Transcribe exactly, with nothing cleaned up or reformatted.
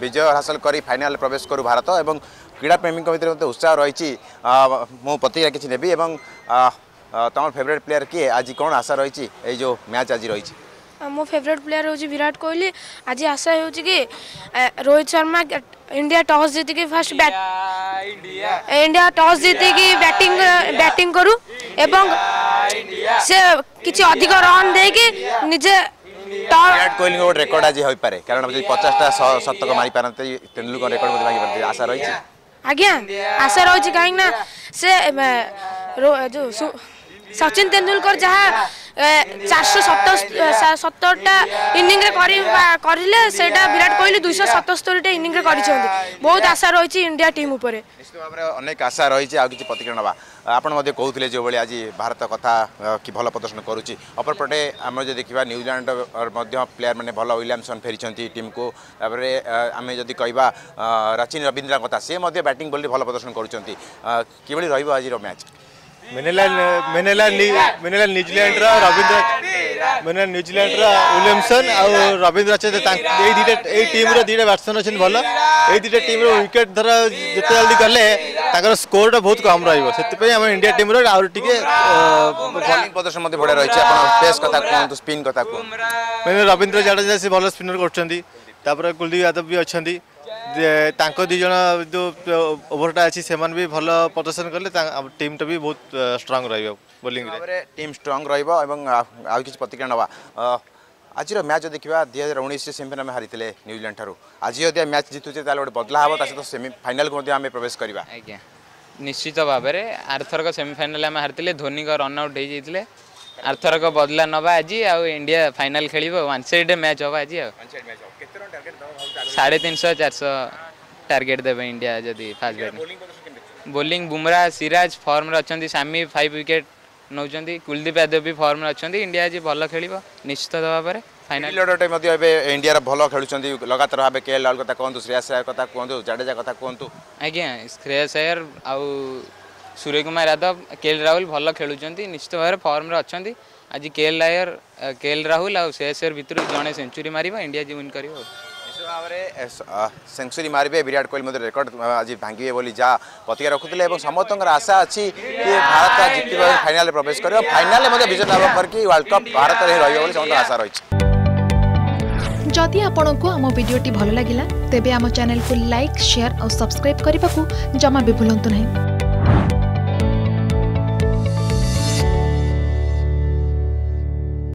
विजय हासिल करी फाइनल प्रवेश करू भारत एवं क्रीड़ा प्रेमी भितर मत उत्साह रही मो प्रतिक्रिया किसी नेबी एवं तुम फेवरेट प्लेयर किए आज कौन आशा रही जो मैच आज रही मो फेवरेट प्लेयर हूँ विराट कोहली आज आशा हो रोहित शर्मा इंडिया टॉस जीतिक फर्स्ट बैट इंडिया टॉस जीतिक बैटिंग बैटिंग करू एवं से किसी अधिक रन देके निजे विराट कोहली को रिकॉर्ड आज हो पारे कारण पचासटा शतक मारि पारते तेंदुलकर रिकॉर्ड भागी पारते आशा रही आज्ञा आशा रही कहीं ना से जो सचिन तेंदुलकर जहाँ चार सौ सतर सतरटा इनिंग करेंगे से विराट कोहली दुई सौ सतस्तरीटा इनिंग बहुत आशा रही इंडिया टीम उपरे निश्चित भाव में आशा रही आज किसी प्रतिक्रिया ना आपड़ कहते जो भाई आज भारत कथा कि भल प्रदर्शन करुच्ची अपरपटे आम जो देखा न्यूजीलैंड प्लेयर मैंने भल विलियमसन फेरी टीम को आम जब कह रचिन रवींद्र कथा सी बैटिंग बॉल भल प्रदर्शन कर आज मैच मेनेला न्यूजीलैंड रवींद्र मेनेला न्यूजीलैंड विलियमसन आउ रवींद्र जडेजा टीम रीटा बैट्समैन अच्छे भल ये दुटा टीम विकेट धर जिते जल्दी गले स्कोर बहुत कम रही आम इंडिया टीम रोटे प्रदर्शन बढ़िया रही पेस कथा कहूँ स्पिन कथा कहूँ रवींद्र जडेजा से भल स्पिनर कर कुलदीप यादव भी अच्छा दीज जो ओभरटा अच्छी से भी भल प्रदर्शन कले टीम टा भी बहुत स्ट्रांग रोलिंग टीम स्ट्रांग रहा कि प्रतिक्रिया ना आज मैच देखा दुई हजार उन्नीस सेमिफाइनाल हारी न्यूजीलैंड ठार आज जब मैच जीतुचे गोटे बदला हे सहित सेमिफाइनाल को प्रवेश करवा आज्ञा निश्चित भाव में आरथरक सेमिफाइनाल आम हारी धोनी का रन आउट होते आरथरक बदला नवा आज आउ इंडिया फाइनल खेल वन साइड मैच हम आज साढ़े तीन सौ चार सौ टार्गेट देवे इंडिया जदि fast batting bowling Bumrah Siraj form रे अच्छा शामी फाइव विकेट नौ कुलदीप यादव भी फॉर्म रे अच्छा इंडिया आज भल खेल निश्चित भाव में फाइनल ऑर्डर मध्ये एबे इंडिया रे भलो खेलुचंदी लगातार भाबे केएल राहुल कथा कहंतु श्रेयस अय्यर कथा कहंतु जडेजा कथा कहंतु आज्ञा श्रेयस अय्यर आउ सूर्य कुमार यादव केएल राहुल भल खेलुचंदी निश्चित भाव में फॉर्म रे अच्छी आज केएल अय्यर केएल राहुल आउ श्रेयस अय्यर भितर जणे सेंचुरी मारिबा इंडिया जी विन करिवो निश्चित भाव में सेंचुरी मारिबे विराट कोहली मध्ये रिकॉर्ड आज भांगिबे बोली जा प्रतिक्रिया रखुतिले एवं समस्तकर आशा अछि कि भारत जितिबा फाइनल रे प्रवेश करिवो फाइनल मध्ये विजय लाभ करकि वर्ल्ड कप भारत रे रहिबो बोली समस्त आशा रहिछि। जदि आपण को आम भिडियोटी भल लगा तेब आम चैनल को लाइक शेयर और सब्सक्राइब करने को जमा भी भूलु नहीं।